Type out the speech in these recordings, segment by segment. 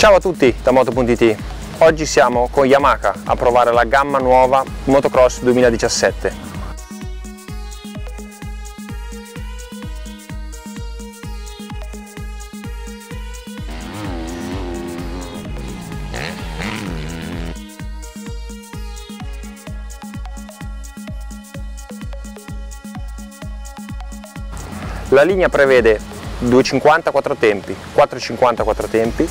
Ciao a tutti da Moto.it, oggi siamo con Yamaha a provare la gamma nuova Motocross 2017. La linea prevede 250 quattro tempi, 450 quattro tempi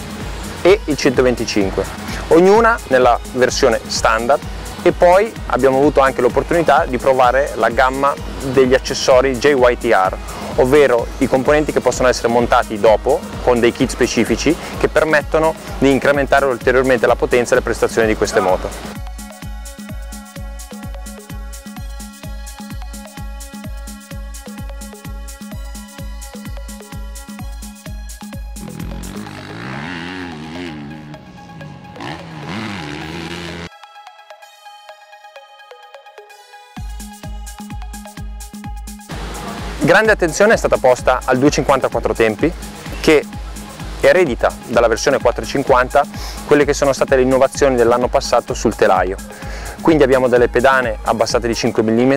e il 125, ognuna nella versione standard, e poi abbiamo avuto anche l'opportunità di provare la gamma degli accessori JYTR, ovvero i componenti che possono essere montati dopo con dei kit specifici che permettono di incrementare ulteriormente la potenza e le prestazioni di queste moto. Grande attenzione è stata posta al 250 quattro tempi, che eredita dalla versione 450 quelle che sono state le innovazioni dell'anno passato sul telaio. Quindi abbiamo delle pedane abbassate di 5 mm,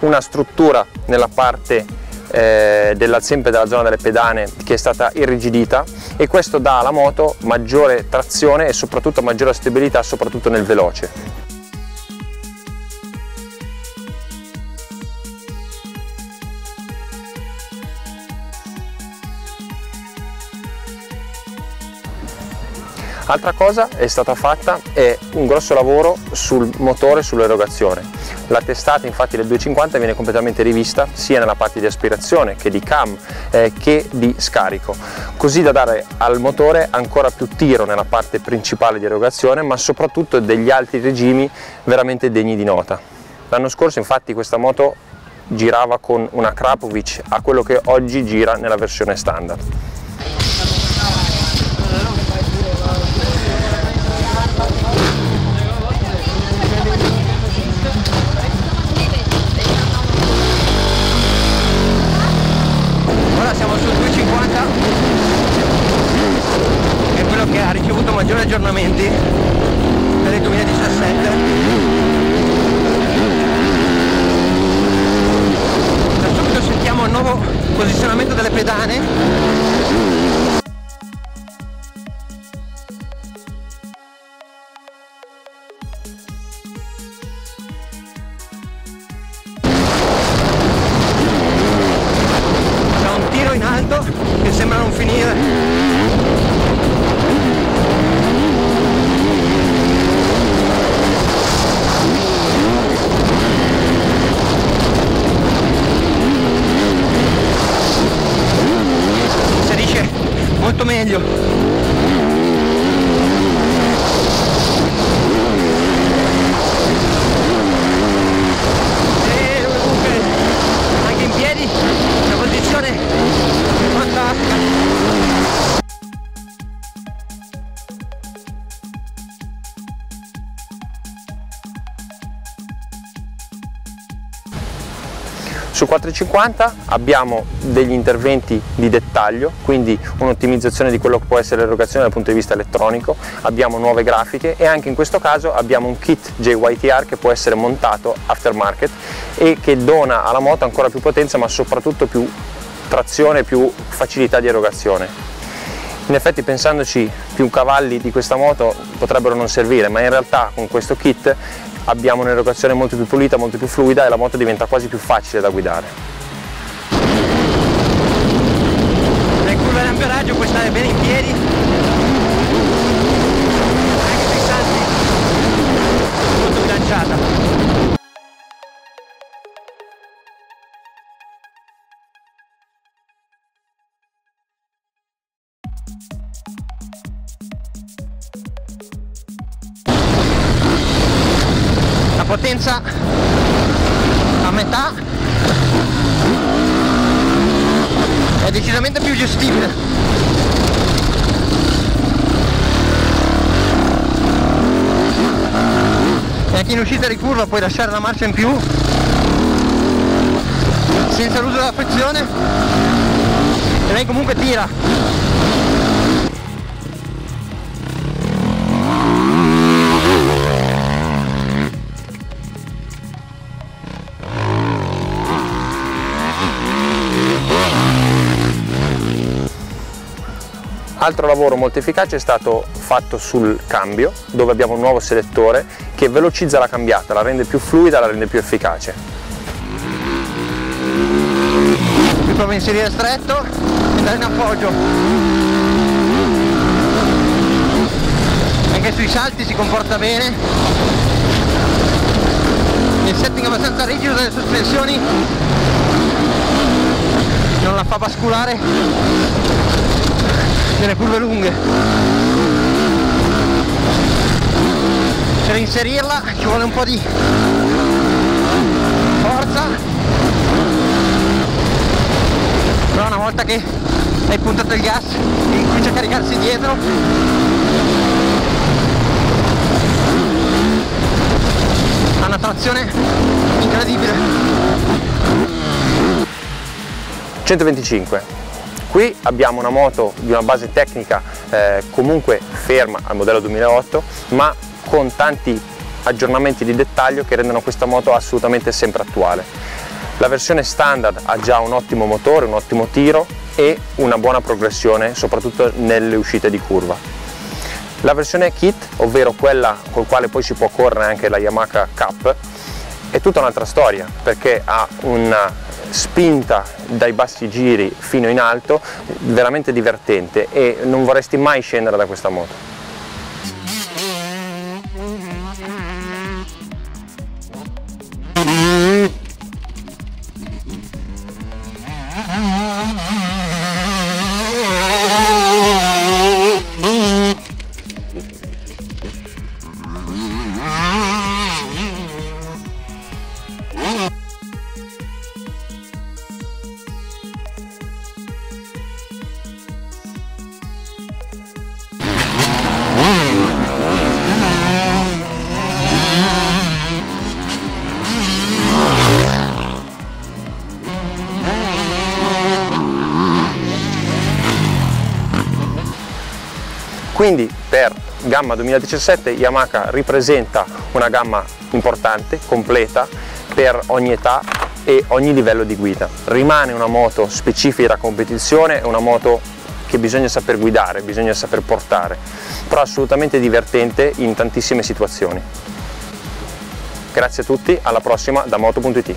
una struttura nella parte sempre della zona delle pedane che è stata irrigidita, e questo dà alla moto maggiore trazione e soprattutto maggiore stabilità, soprattutto nel veloce. Altra cosa è stata fatta è un grosso lavoro sul motore e sull'erogazione. La testata infatti del 250 viene completamente rivista sia nella parte di aspirazione che di cam che di scarico, così da dare al motore ancora più tiro nella parte principale di erogazione, ma soprattutto degli alti regimi veramente degni di nota. L'anno scorso infatti questa moto girava con una Krapovic a quello che oggi gira nella versione standard. Maggiori aggiornamenti per il 2017, da subito sentiamo il nuovo posizionamento delle pedane. C'è un tiro in alto che sembra non finire. Meglio. E comunque anche in piedi la posizione è fantastica. Su 450 abbiamo degli interventi di dettaglio, quindi un'ottimizzazione di quello che può essere l'erogazione dal punto di vista elettronico, abbiamo nuove grafiche e anche in questo caso abbiamo un kit JYTR che può essere montato aftermarket e che dona alla moto ancora più potenza, ma soprattutto più trazione, più facilità di erogazione. In effetti, pensandoci, più cavalli di questa moto potrebbero non servire, ma in realtà con questo kit abbiamo un'erogazione molto più pulita, molto più fluida, e la moto diventa quasi più facile da guidare. Le curve di amperaggio puoi stare bene in piedi, anche se salti, molto bilanciata. Potenza a metà è decisamente più gestibile. E anche in uscita di curva puoi lasciare la marcia in più senza l'uso della frizione, e lei comunque tira. Altro lavoro molto efficace è stato fatto sul cambio, dove abbiamo un nuovo selettore che velocizza la cambiata, la rende più fluida, la rende più efficace. Mi provo a inserire stretto e dare in appoggio. Anche sui salti si comporta bene. Il setting è abbastanza rigido delle sospensioni, non la fa basculare nelle curve lunghe. Per inserirla ci vuole un po' di forza, però una volta che hai puntato il gas incomincia a caricarsi dietro. Ha una trazione incredibile. 125. Qui abbiamo una moto di una base tecnica comunque ferma al modello 2008, ma con tanti aggiornamenti di dettaglio che rendono questa moto assolutamente sempre attuale. La versione standard ha già un ottimo motore, un ottimo tiro e una buona progressione, soprattutto nelle uscite di curva. La versione kit, ovvero quella col quale poi si può correre anche la Yamaha Cup, è tutta un'altra storia, perché ha una spinta dai bassi giri fino in alto veramente divertente e non vorresti mai scendere da questa moto. Quindi per gamma 2017 Yamaha ripresenta una gamma importante, completa, per ogni età e ogni livello di guida. Rimane una moto specifica da competizione, una moto che bisogna saper guidare, bisogna saper portare, però assolutamente divertente in tantissime situazioni. Grazie a tutti, alla prossima da Moto.it.